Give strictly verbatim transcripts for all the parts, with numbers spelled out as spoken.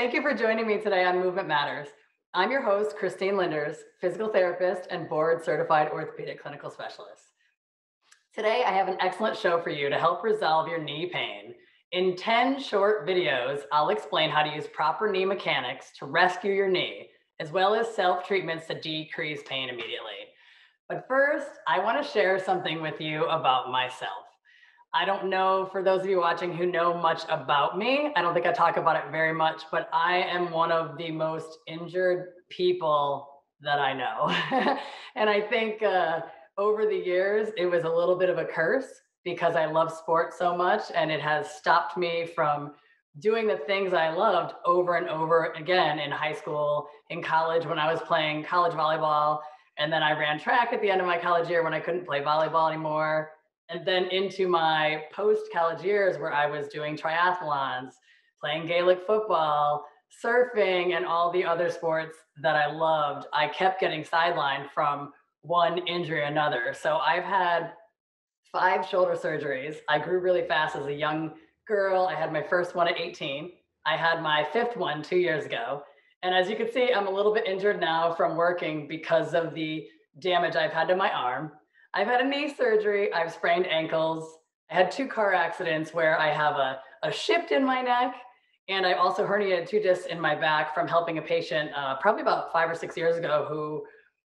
Thank you for joining me today on Movement Matters. I'm your host, Christine Lynders, physical therapist and board certified orthopedic clinical specialist. Today, I have an excellent show for you to help resolve your knee pain. In ten short videos, I'll explain how to use proper knee mechanics to rescue your knee, as well as self-treatments to decrease pain immediately. But first, I want to share something with you about myself. I don't know, for those of you watching who know much about me, I don't think I talk about it very much, but I am one of the most injured people that I know. And I think uh, over the years, it was a little bit of a curse because I love sports so much, and it has stopped me from doing the things I loved over and over again in high school, in college, when I was playing college volleyball. And then I ran track at the end of my college year when I couldn't play volleyball anymore. And then into my post-college years where I was doing triathlons, playing Gaelic football, surfing, and all the other sports that I loved, I kept getting sidelined from one injury or another. So I've had five shoulder surgeries. I grew really fast as a young girl. I had my first one at eighteen. I had my fifth one two years ago. And as you can see, I'm a little bit injured now from working because of the damage I've had to my arm. I've had a knee surgery, I've sprained ankles, I had two car accidents where I have a, a shift in my neck, and I also herniated two discs in my back from helping a patient uh, probably about five or six years ago who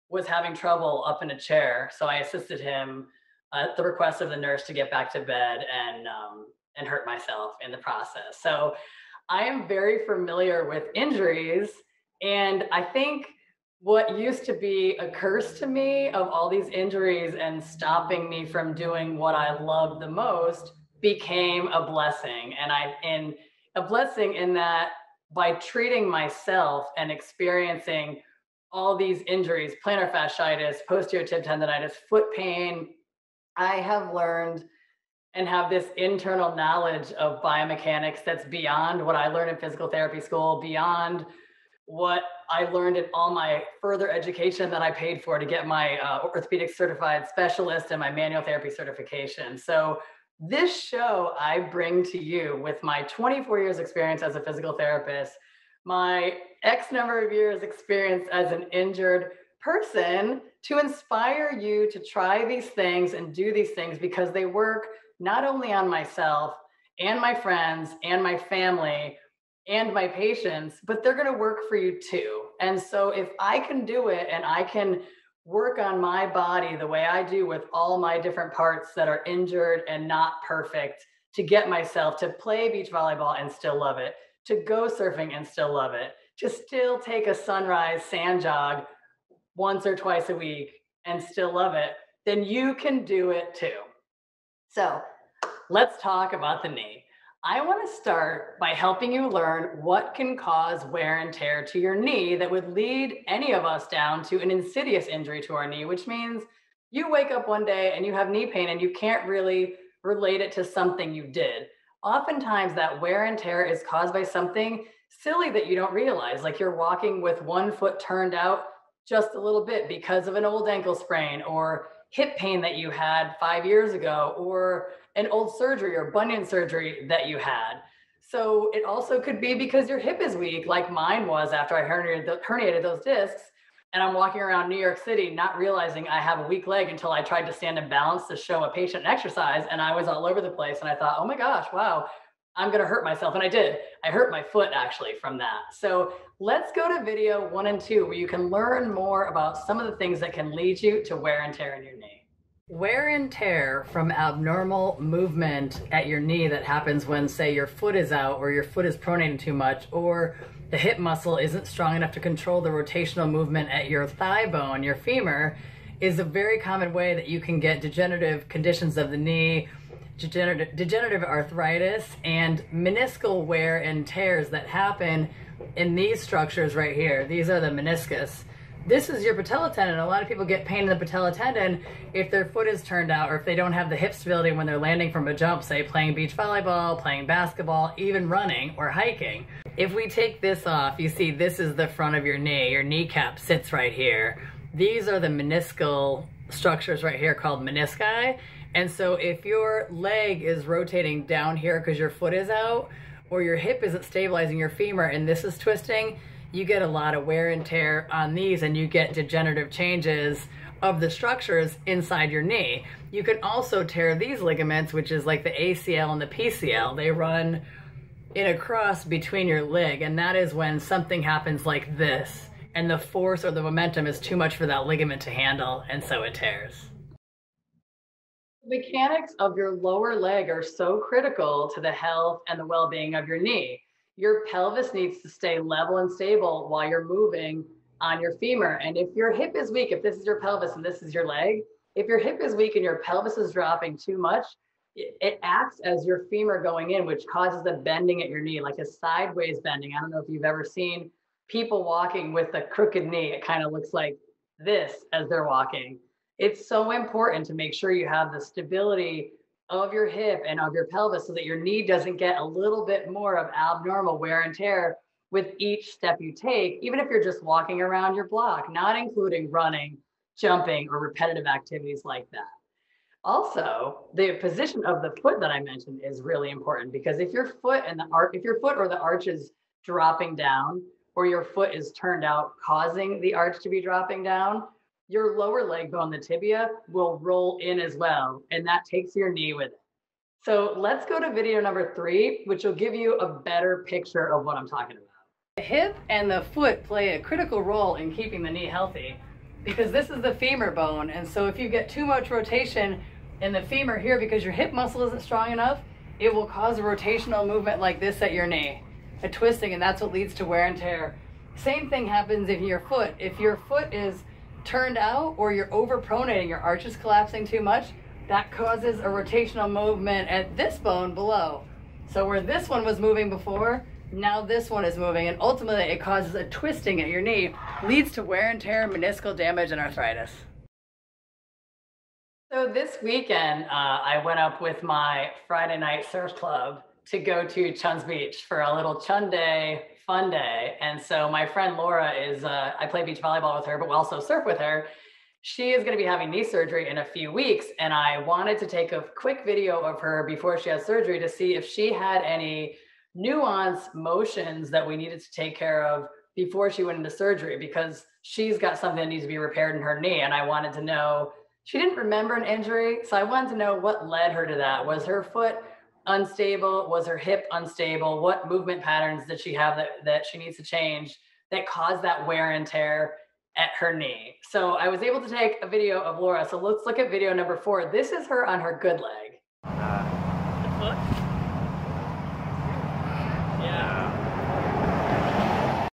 was having trouble up in a chair. So I assisted him at the request of the nurse to get back to bed and, um, and hurt myself in the process. So I am very familiar with injuries, and I think what used to be a curse to me of all these injuries and stopping me from doing what I loved the most became a blessing. And I, in a blessing in that by treating myself and experiencing all these injuries, plantar fasciitis, posterior tib tendonitis, foot pain, I have learned and have this internal knowledge of biomechanics that's beyond what I learned in physical therapy school, beyond what I learned in all my further education that I paid for to get my uh, orthopedic certified specialist and my manual therapy certification. So this show I bring to you with my twenty-four years experience as a physical therapist, my X number of years experience as an injured person, to inspire you to try these things and do these things, because they work not only on myself and my friends and my family and my patients, but they're going to work for you too. And so if I can do it and I can work on my body the way I do with all my different parts that are injured and not perfect, to get myself to play beach volleyball and still love it, to go surfing and still love it, to still take a sunrise sand jog once or twice a week and still love it, then you can do it too. So let's talk about the knee. I want to start by helping you learn what can cause wear and tear to your knee that would lead any of us down to an insidious injury to our knee, which means you wake up one day and you have knee pain and you can't really relate it to something you did. Oftentimes that wear and tear is caused by something silly that you don't realize, like you're walking with one foot turned out just a little bit because of an old ankle sprain or hip pain that you had five years ago, or an old surgery or bunion surgery that you had. So it also could be because your hip is weak, like mine was after I herniated those discs, and I'm walking around New York City not realizing I have a weak leg until I tried to stand and balance to show a patient an exercise, and I was all over the place, and I thought, oh my gosh, wow, I'm gonna hurt myself, and I did. I hurt my foot actually from that. So let's go to video one and two where you can learn more about some of the things that can lead you to wear and tear in your knee. Wear and tear from abnormal movement at your knee that happens when, say, your foot is out or your foot is pronating too much, or the hip muscle isn't strong enough to control the rotational movement at your thigh bone, your femur, is a very common way that you can get degenerative conditions of the knee, Degenerative, degenerative arthritis, and meniscal wear and tears that happen in these structures right here. These are the meniscus. This is your patella tendon. A lot of people get pain in the patella tendon if their foot is turned out, or if they don't have the hip stability when they're landing from a jump, say playing beach volleyball, playing basketball, even running or hiking. If we take this off, you see this is the front of your knee. Your kneecap sits right here. These are the meniscal structures right here called menisci. And so if your leg is rotating down here because your foot is out, or your hip isn't stabilizing your femur and this is twisting, you get a lot of wear and tear on these and you get degenerative changes of the structures inside your knee. You can also tear these ligaments, which is like the A C L and the P C L. They run in a cross between your leg, and that is when something happens like this and the force or the momentum is too much for that ligament to handle, and so it tears. The mechanics of your lower leg are so critical to the health and the well-being of your knee. Your pelvis needs to stay level and stable while you're moving on your femur. And if your hip is weak, if this is your pelvis and this is your leg, if your hip is weak and your pelvis is dropping too much, it acts as your femur going in, which causes a bending at your knee, like a sideways bending. I don't know if you've ever seen people walking with a crooked knee. It kind of looks like this as they're walking. It's so important to make sure you have the stability of your hip and of your pelvis so that your knee doesn't get a little bit more of abnormal wear and tear with each step you take, even if you're just walking around your block, not including running, jumping, or repetitive activities like that. Also, the position of the foot that I mentioned is really important, because if your foot and the arch, if your foot or the arch is dropping down, or your foot is turned out, causing the arch to be dropping down, your lower leg bone, the tibia, will roll in as well, and that takes your knee with it. So let's go to video number three, which will give you a better picture of what I'm talking about. The hip and the foot play a critical role in keeping the knee healthy, because this is the femur bone, and so if you get too much rotation in the femur here because your hip muscle isn't strong enough, it will cause a rotational movement like this at your knee, a twisting, and that's what leads to wear and tear. Same thing happens in your foot. If your foot is turned out or you're overpronating, your arch is collapsing too much, that causes a rotational movement at this bone below. So where this one was moving before, now this one is moving, and ultimately it causes a twisting at your knee, leads to wear and tear, meniscal damage, and arthritis. So this weekend, uh, I went up with my Friday night surf club to go to Chun's Beach for a little Chun Day, fun day. And so my friend Laura is, uh, I play beach volleyball with her, but we also surf with her. She is going to be having knee surgery in a few weeks. And I wanted to take a quick video of her before she has surgery to see if she had any nuanced motions that we needed to take care of before she went into surgery, because she's got something that needs to be repaired in her knee. And I wanted to know, she didn't remember an injury. So I wanted to know what led her to that. Was her foot unstable? Was her hip unstable? What movement patterns did she have that, that she needs to change that caused that wear and tear at her knee? So I was able to take a video of Laura. So let's look at video number four. This is her on her good leg. Uh, the foot? Yeah.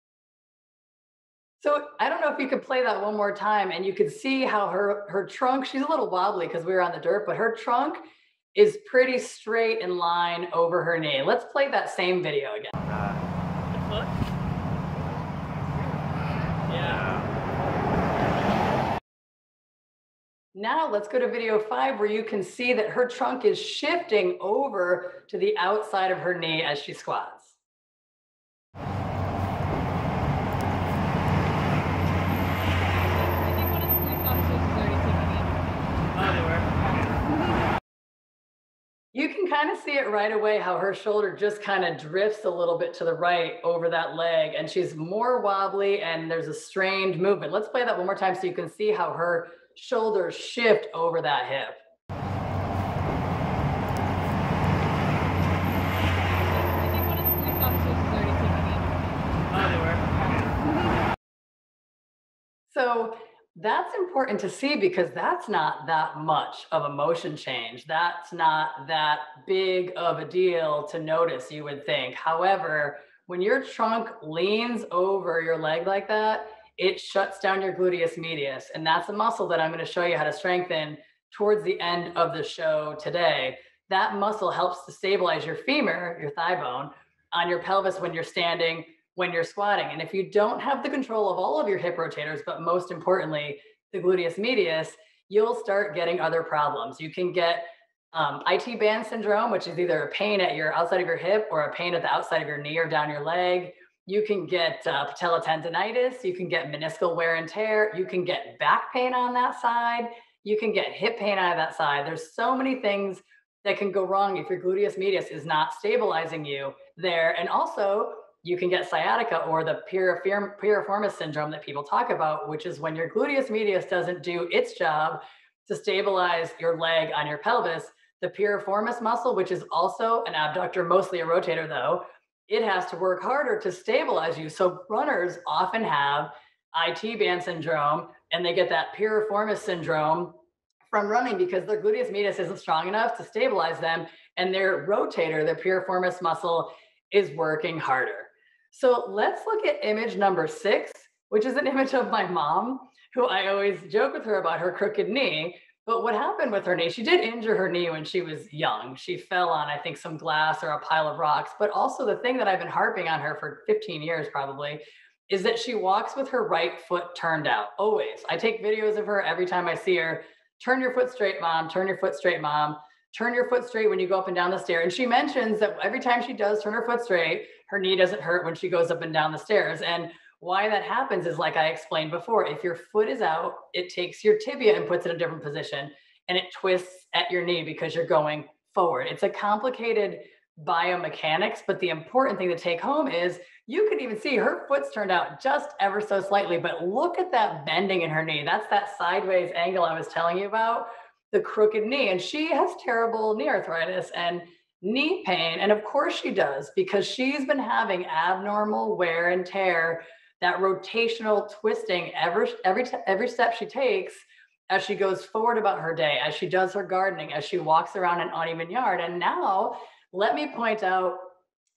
So I don't know if you could play that one more time, and you could see how her, her trunk, she's a little wobbly because we were on the dirt, but her trunk is pretty straight in line over her knee. Let's play that same video again. Uh, the foot? Yeah. Now let's go to video five, where you can see that her trunk is shifting over to the outside of her knee as she squats. I think one of the police officers is already taking it. Oh, they were. You can kind of see it right away how her shoulder just kind of drifts a little bit to the right over that leg, and she's more wobbly and there's a strained movement. Let's play that one more time so you can see how her shoulders shift over that hip. I think one of the police officers is already taking it. Oh, they were. So that's important to see, because that's not that much of a motion change. That's not that big of a deal to notice, you would think. However, when your trunk leans over your leg like that, it shuts down your gluteus medius. And that's a muscle that I'm going to show you how to strengthen towards the end of the show today. That muscle helps to stabilize your femur, your thigh bone, on your pelvis when you're standing, when you're squatting. And if you don't have the control of all of your hip rotators, but most importantly, the gluteus medius, you'll start getting other problems. You can get um, I T band syndrome, which is either a pain at your outside of your hip or a pain at the outside of your knee or down your leg. You can get uh, patella tendonitis. You can get meniscal wear and tear. You can get back pain on that side. You can get hip pain on that side. There's so many things that can go wrong if your gluteus medius is not stabilizing you there. And also you can get sciatica or the piriformis syndrome that people talk about, which is when your gluteus medius doesn't do its job to stabilize your leg on your pelvis. The piriformis muscle, which is also an abductor, mostly a rotator though, it has to work harder to stabilize you. So runners often have I T band syndrome, and they get that piriformis syndrome from running because their gluteus medius isn't strong enough to stabilize them, and their rotator, their piriformis muscle, is working harder. So let's look at image number six, which is an image of my mom, who I always joke with her about her crooked knee. But what happened with her knee, she did injure her knee when she was young. She fell on, I think, some glass or a pile of rocks. But also the thing that I've been harping on her for fifteen years probably is that she walks with her right foot turned out, always. I take videos of her every time I see her. Turn your foot straight, mom. Turn your foot straight, mom. Turn your foot straight when you go up and down the stair. And she mentions that every time she does turn her foot straight, her knee doesn't hurt when she goes up and down the stairs. And why that happens is, like I explained before, if your foot is out, it takes your tibia and puts it in a different position, and it twists at your knee because you're going forward. It's a complicated biomechanics, but the important thing to take home is you can even see her foot's turned out just ever so slightly, but look at that bending in her knee. That's that sideways angle I was telling you about, the crooked knee. And she has terrible knee arthritis and knee pain. And of course she does, because she's been having abnormal wear and tear, that rotational twisting every, every, every step she takes as she goes forward about her day, as she does her gardening, as she walks around an uneven yard. And now let me point out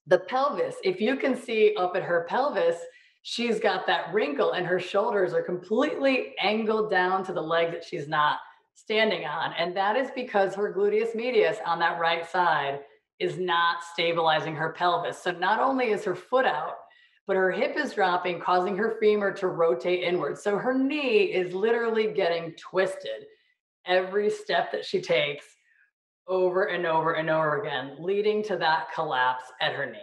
the pelvis. If you can see up at her pelvis, she's got that wrinkle and her shoulders are completely angled down to the leg that she's not standing on. And that is because her gluteus medius on that right side is not stabilizing her pelvis. So not only is her foot out, but her hip is dropping, causing her femur to rotate inward. So her knee is literally getting twisted every step that she takes over and over and over again, leading to that collapse at her knee.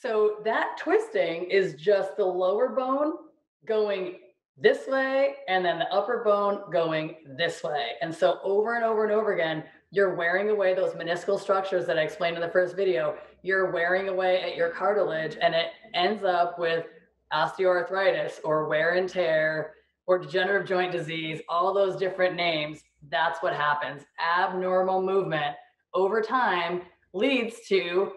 So that twisting is just the lower bone going this way, and then the upper bone going this way. And so over and over and over again, you're wearing away those meniscal structures that I explained in the first video. You're wearing away at your cartilage, and it ends up with osteoarthritis or wear and tear or degenerative joint disease, all those different names. That's what happens. Abnormal movement over time leads to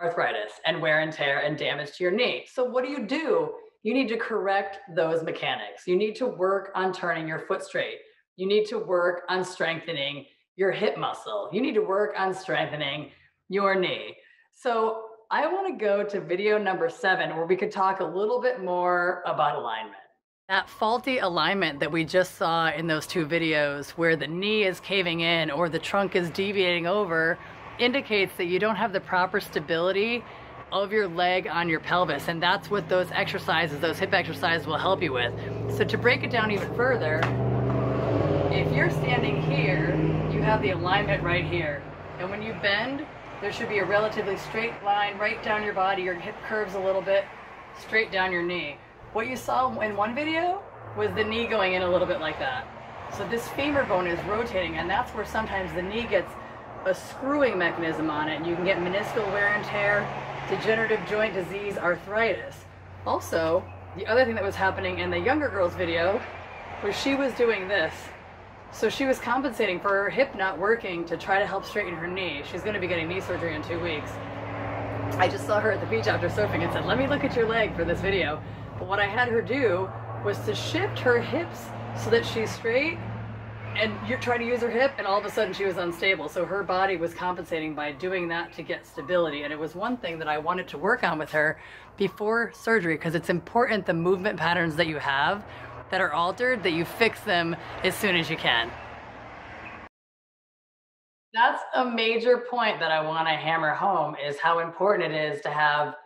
arthritis and wear and tear and damage to your knee. So what do you do? You need to correct those mechanics. You need to work on turning your foot straight. You need to work on strengthening your hip muscle. You need to work on strengthening your knee. So I want to go to video number seven, where we could talk a little bit more about alignment. That faulty alignment that we just saw in those two videos, where the knee is caving in or the trunk is deviating over, indicates that you don't have the proper stability of your leg on your pelvis. And that's what those exercises, those hip exercises, will help you with. So to break it down even further, if you're standing here, you have the alignment right here. And when you bend, there should be a relatively straight line right down your body. Your hip curves a little bit, straight down your knee. What you saw in one video was the knee going in a little bit like that. So this femur bone is rotating, and that's where sometimes the knee gets a screwing mechanism on it, and you can get meniscal wear and tear, degenerative joint disease, arthritis. Also, the other thing that was happening in the younger girl's video was she was doing this. So she was compensating for her hip not working to try to help straighten her knee. She's going to be getting knee surgery in two weeks. I just saw her at the beach after surfing and said, let me look at your leg for this video. But what I had her do was to shift her hips so that she's straight, and you're trying to use her hip, and all of a sudden she was unstable. So her body was compensating by doing that to get stability. And it was one thing that I wanted to work on with her before surgery, because it's important the movement patterns that you have that are altered, that you fix them as soon as you can. That's a major point that I want to hammer home, is how important it is to have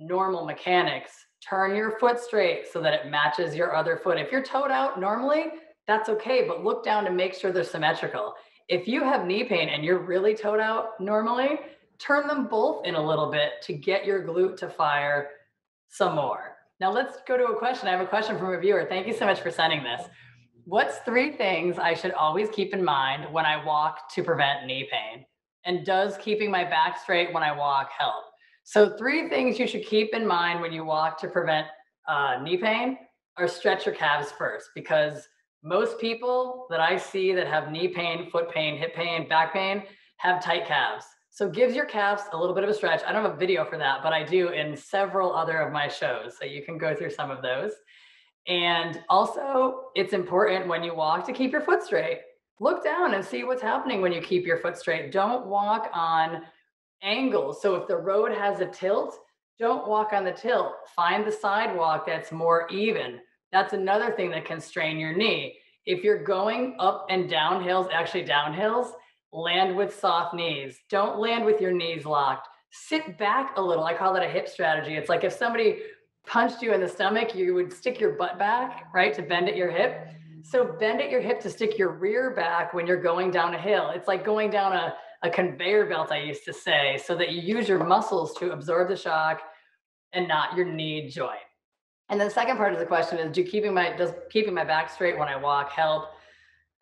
normal mechanics. Turn your foot straight so that it matches your other foot. If you're toed out normally, that's okay, but look down to make sure they're symmetrical. If you have knee pain and you're really toed out normally, turn them both in a little bit to get your glute to fire some more. Now let's go to a question. I have a question from a viewer. Thank you so much for sending this. What's three things I should always keep in mind when I walk to prevent knee pain? And does keeping my back straight when I walk help? So three things you should keep in mind when you walk to prevent uh, knee pain are stretch your calves first, because most people that I see that have knee pain, foot pain, hip pain, back pain have tight calves. So give your calves a little bit of a stretch. I don't have a video for that, but I do in several other of my shows. So you can go through some of those. And also it's important when you walk to keep your foot straight. Look down and see what's happening when you keep your foot straight. Don't walk on angles. So if the road has a tilt, don't walk on the tilt. Find the sidewalk that's more even. That's another thing that can strain your knee. If you're going up and down hills, actually down hills, land with soft knees. Don't land with your knees locked. Sit back a little. I call that a hip strategy. It's like if somebody punched you in the stomach, you would stick your butt back, right, to bend at your hip. So bend at your hip to stick your rear back when you're going down a hill. It's like going down a, a conveyor belt, I used to say, so that you use your muscles to absorb the shock and not your knee joint. And then the second part of the question is, do keeping my, does keeping my back straight when I walk help?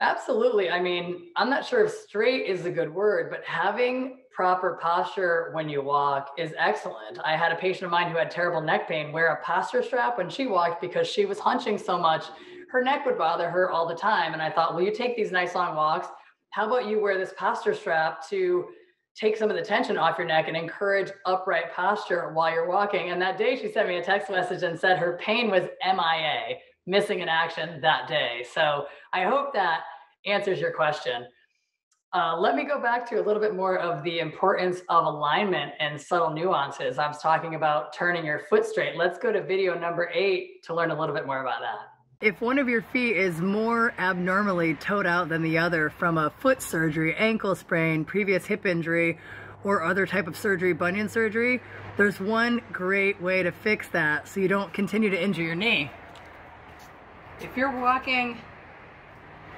Absolutely. I mean, I'm not sure if straight is a good word, but having proper posture when you walk is excellent. I had a patient of mine who had terrible neck pain wear a posture strap when she walked because she was hunching so much, her neck would bother her all the time. And I thought, well, you take these nice long walks. How about you wear this posture strap to take some of the tension off your neck and encourage upright posture while you're walking? And that day she sent me a text message and said her pain was M I A, missing in action that day. So I hope that answers your question. Uh, let me go back to a little bit more of the importance of alignment and subtle nuances. I was talking about turning your foot straight. Let's go to video number eight to learn a little bit more about that. If one of your feet is more abnormally toed out than the other from a foot surgery, ankle sprain, previous hip injury, or other type of surgery, bunion surgery, there's one great way to fix that so you don't continue to injure your knee. If you're walking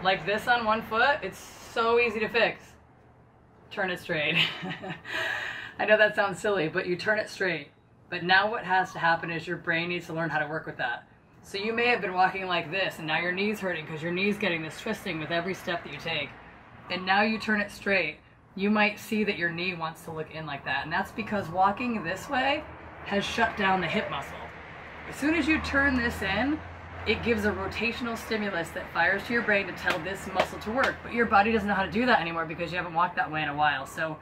like this on one foot, it's so easy to fix. Turn it straight. I know that sounds silly, but you turn it straight. But now what has to happen is your brain needs to learn how to work with that. So you may have been walking like this and now your knee's hurting because your knee's getting this twisting with every step that you take. And now you turn it straight. You might see that your knee wants to look in like that. And that's because walking this way has shut down the hip muscle. As soon as you turn this in, it gives a rotational stimulus that fires to your brain to tell this muscle to work. But your body doesn't know how to do that anymore because you haven't walked that way in a while. So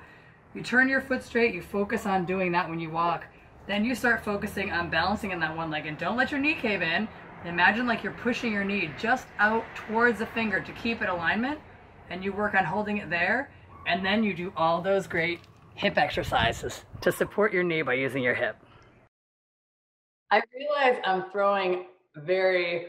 you turn your foot straight, you focus on doing that when you walk. Then you start focusing on balancing in that one leg and don't let your knee cave in. Imagine like you're pushing your knee just out towards the finger to keep it alignment, and you work on holding it there. And then you do all those great hip exercises to support your knee by using your hip. I realize I'm throwing very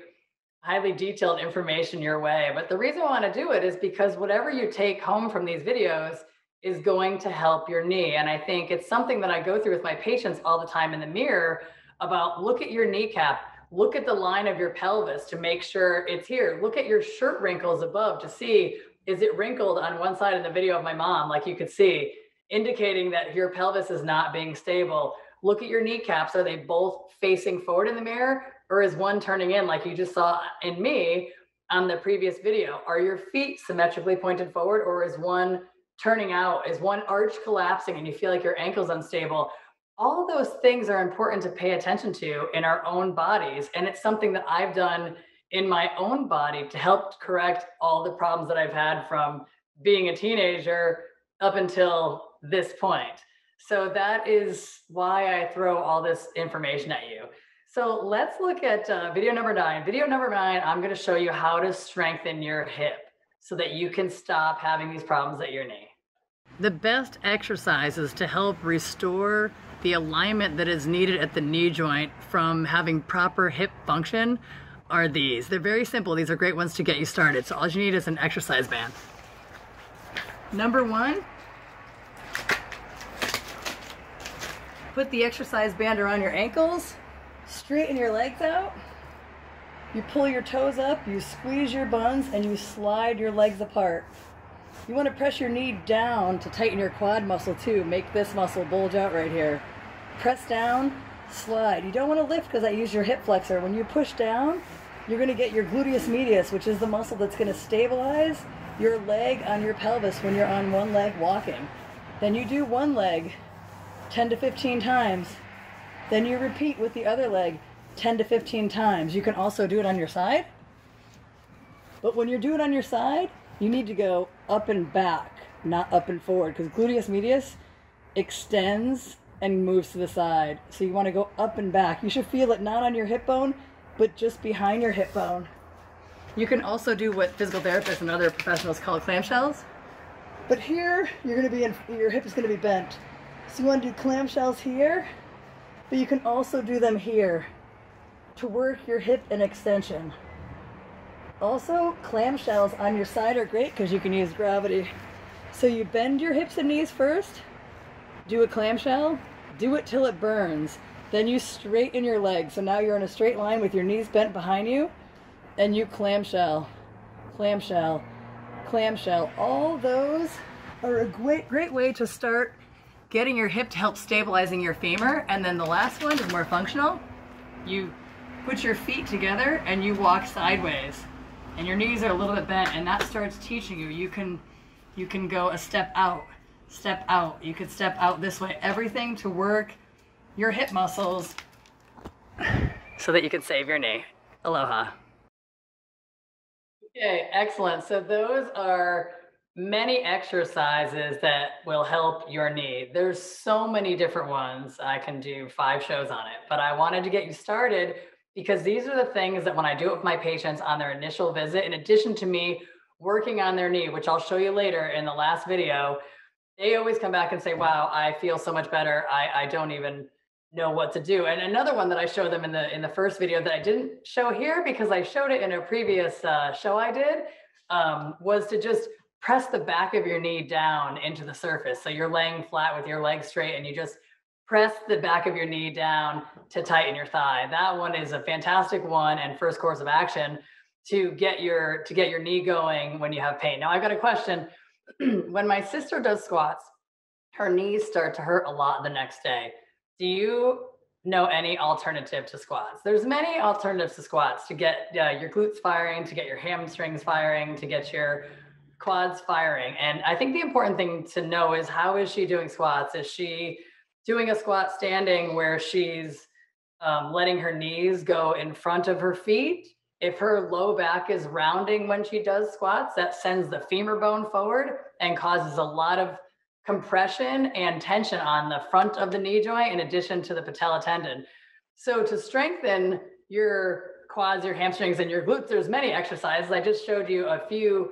highly detailed information your way, but the reason I want to do it is because whatever you take home from these videos is going to help your knee. And I think it's something that I go through with my patients all the time in the mirror about look at your kneecap, look at the line of your pelvis to make sure it's here. Look at your shirt wrinkles above to see, is it wrinkled on one side in the video of my mom, like you could see, indicating that your pelvis is not being stable. Look at your kneecaps. Are they both facing forward in the mirror? Or is one turning in like you just saw in me on the previous video? Are your feet symmetrically pointed forward, or is one turning out? Is one arch collapsing and you feel like your ankle's unstable? All of those things are important to pay attention to in our own bodies. And it's something that I've done in my own body to help correct all the problems that I've had from being a teenager up until this point. So that is why I throw all this information at you. So let's look at uh, video number nine. Video number nine, I'm going to show you how to strengthen your hip so that you can stop having these problems at your knee. The best exercises to help restore the alignment that is needed at the knee joint from having proper hip function are these. They're very simple. These are great ones to get you started. So all you need is an exercise band. Number one, put the exercise band around your ankles, straighten your legs out. You pull your toes up, you squeeze your buns, and you slide your legs apart. You want to press your knee down to tighten your quad muscle too. Make this muscle bulge out right here. Press down, slide. You don't want to lift because I use your hip flexor. When you push down, you're going to get your gluteus medius, which is the muscle that's going to stabilize your leg on your pelvis when you're on one leg walking. Then you do one leg, ten to fifteen times. Then you repeat with the other leg ten to fifteen times. You can also do it on your side. But when you're doing it on your side, you need to go up and back, not up and forward, because gluteus medius extends and moves to the side. So you want to go up and back. You should feel it not on your hip bone, but just behind your hip bone. You can also do what physical therapists and other professionals call clamshells. But here, you're going to be in, your hip is going to be bent. So you want to do clamshells here, but you can also do them here to work your hip and extension. Also, clamshells on your side are great because you can use gravity. So you bend your hips and knees first, do a clamshell, do it till it burns. Then you straighten your legs. So now you're in a straight line with your knees bent behind you, and you clamshell, clamshell, clamshell. All those are a great, great way to start getting your hip to help stabilizing your femur. And then the last one is more functional. You put your feet together and you walk sideways, and your knees are a little bit bent, and that starts teaching you. You can, you can go a step out, step out. You could step out this way. Everything to work your hip muscles so that you can save your knee. Aloha. Okay, excellent. So those are many exercises that will help your knee. There's so many different ones. I can do five shows on it, but I wanted to get you started because these are the things that when I do it with my patients on their initial visit, in addition to me working on their knee, which I'll show you later in the last video, they always come back and say, wow, I feel so much better. I, I don't even know what to do. And another one that I showed them in the in the first video that I didn't show here because I showed it in a previous uh, show I did um, was to just press the back of your knee down into the surface. So you're laying flat with your legs straight and you just press the back of your knee down to tighten your thigh. That one is a fantastic one and first course of action to get your, to get your knee going when you have pain. Now I've got a question. When my sister does squats, her knees start to hurt a lot the next day. Do you know any alternative to squats? There's many alternatives to squats to get uh, your glutes firing, to get your hamstrings firing, to get your quads firing. And I think the important thing to know is, how is she doing squats? Is she doing a squat standing where she's um, letting her knees go in front of her feet? If her low back is rounding when she does squats, that sends the femur bone forward and causes a lot of compression and tension on the front of the knee joint, in addition to the patella tendon. So to strengthen your quads, your hamstrings, and your glutes, there's many exercises. I just showed you a few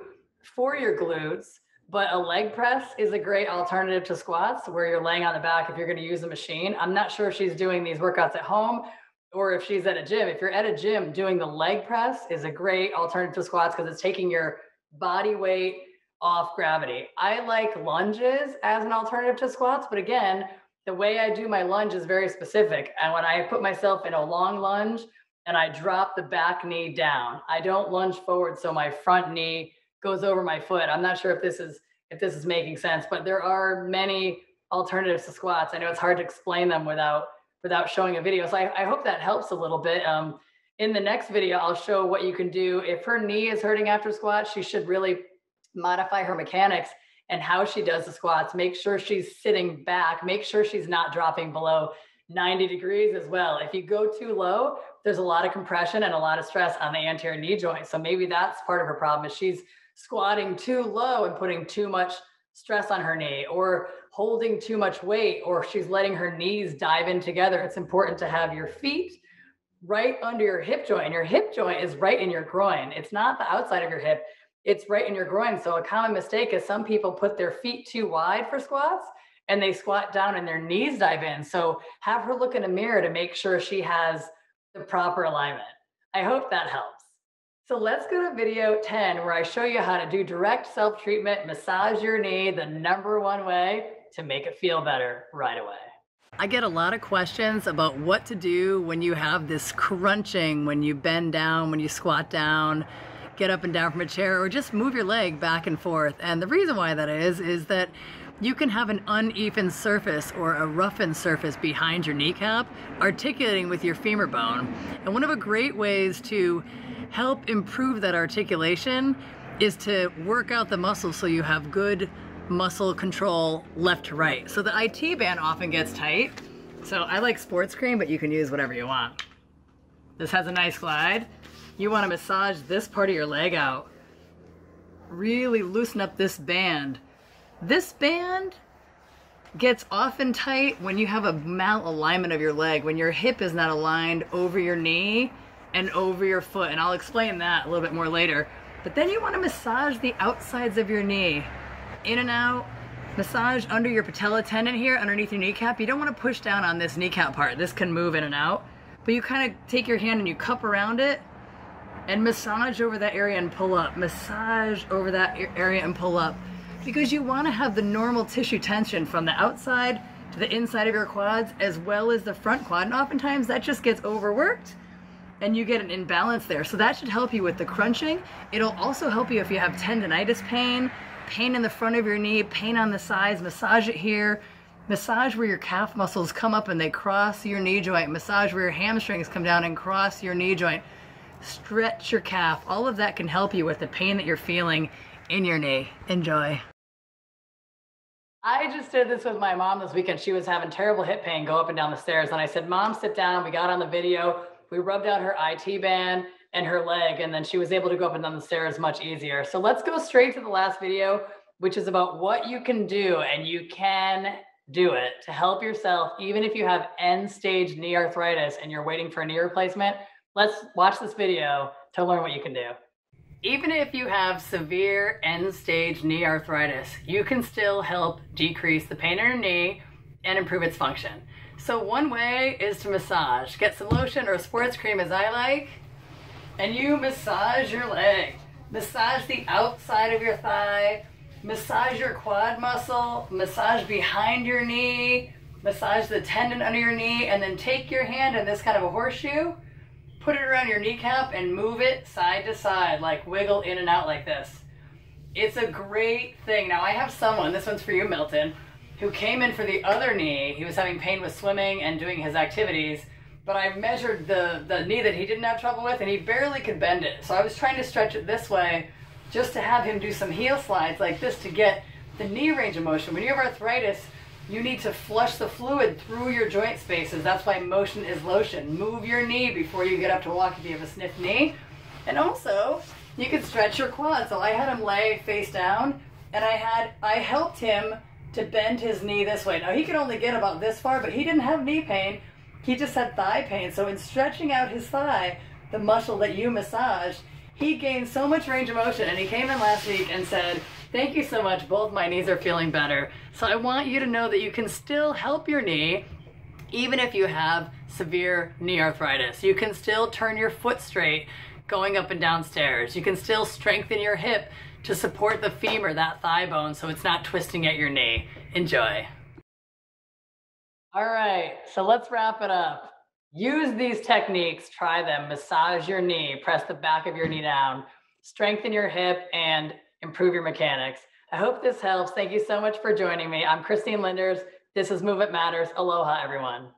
for your glutes, but a leg press is a great alternative to squats where you're laying on the back if you're going to use a machine. I'm not sure if she's doing these workouts at home or if she's at a gym. If you're at a gym, doing the leg press is a great alternative to squats because it's taking your body weight off gravity. I like lunges as an alternative to squats, but again, the way I do my lunge is very specific. And when I put myself in a long lunge and I drop the back knee down, I don't lunge forward so my front knee goes over my foot. I'm not sure if this is if this is making sense, but there are many alternatives to squats. I know it's hard to explain them without without showing a video. So I, I hope that helps a little bit. Um, in the next video, I'll show what you can do. If her knee is hurting after squats, she should really modify her mechanics and how she does the squats. Make sure she's sitting back. Make sure she's not dropping below ninety degrees as well. If you go too low, there's a lot of compression and a lot of stress on the anterior knee joint. So maybe that's part of her problem, is she's squatting too low and putting too much stress on her knee, or holding too much weight, or she's letting her knees dive in together. It's important to have your feet right under your hip joint. And your hip joint is right in your groin. It's not the outside of your hip. It's right in your groin. So a common mistake is some people put their feet too wide for squats and they squat down and their knees dive in. So have her look in a mirror to make sure she has the proper alignment. I hope that helps. So let's go to video ten, where I show you how to do direct self-treatment, massage your knee, the number one way to make it feel better right away. I get a lot of questions about what to do when you have this crunching, when you bend down, when you squat down, get up and down from a chair, or just move your leg back and forth. And the reason why that is, is that you can have an uneven surface or a roughened surface behind your kneecap, articulating with your femur bone. And one of the great ways to help improve that articulation is to work out the muscle so you have good muscle control left to right. So the I T band often gets tight. So I like sports cream, but you can use whatever you want. This has a nice glide. You want to massage this part of your leg out. Really loosen up this band. This band gets often tight when you have a malalignment of your leg, when your hip is not aligned over your knee and over your foot. And I'll explain that a little bit more later. But then you want to massage the outsides of your knee. In and out. Massage under your patella tendon here, underneath your kneecap. You don't want to push down on this kneecap part. This can move in and out. But you kind of take your hand and you cup around it and massage over that area and pull up. Massage over that area and pull up. Because you want to have the normal tissue tension from the outside to the inside of your quads as well as the front quad. And oftentimes that just gets overworked and you get an imbalance there. So that should help you with the crunching. It'll also help you if you have tendonitis pain, pain in the front of your knee, pain on the sides, massage it here. Massage where your calf muscles come up and they cross your knee joint. Massage where your hamstrings come down and cross your knee joint. Stretch your calf. All of that can help you with the pain that you're feeling in your knee. Enjoy. I just did this with my mom this weekend. She was having terrible hip pain, go up and down the stairs. And I said, Mom, sit down. We got on the video. We rubbed out her I T band and her leg, and then she was able to go up and down the stairs much easier. So let's go straight to the last video, which is about what you can do, and you can do it to help yourself, even if you have end-stage knee arthritis and you're waiting for a knee replacement. Let's watch this video to learn what you can do. Even if you have severe end-stage knee arthritis, you can still help decrease the pain in your knee and improve its function. So one way is to massage. Get some lotion or sports cream, as I like, and you massage your leg. Massage the outside of your thigh. Massage your quad muscle, massage behind your knee, massage the tendon under your knee, and then take your hand in this kind of a horseshoe, put it around your kneecap and move it side to side, like wiggle in and out like this. It's a great thing. Now I have someone, this one's for you, Milton, who came in for the other knee. He was having pain with swimming and doing his activities, but I measured the, the knee that he didn't have trouble with and he barely could bend it. So I was trying to stretch it this way just to have him do some heel slides like this to get the knee range of motion. When you have arthritis, you need to flush the fluid through your joint spaces. That's why motion is lotion. Move your knee before you get up to walk if you have a stiff knee. And also, you can stretch your quad. So I had him lay face down, and I had I helped him to bend his knee this way. Now, he could only get about this far, but he didn't have knee pain. He just had thigh pain. So in stretching out his thigh, the muscle that you massage, he gained so much range of motion, and he came in last week and said, thank you so much, both my knees are feeling better. So I want you to know that you can still help your knee even if you have severe knee arthritis. You can still turn your foot straight going up and down stairs. You can still strengthen your hip to support the femur, that thigh bone, so it's not twisting at your knee. Enjoy. All right, so let's wrap it up. Use these techniques, try them, massage your knee, press the back of your knee down, strengthen your hip, and improve your mechanics. I hope this helps. Thank you so much for joining me. I'm Christine Lynders. This is Movement Matters. Aloha, everyone.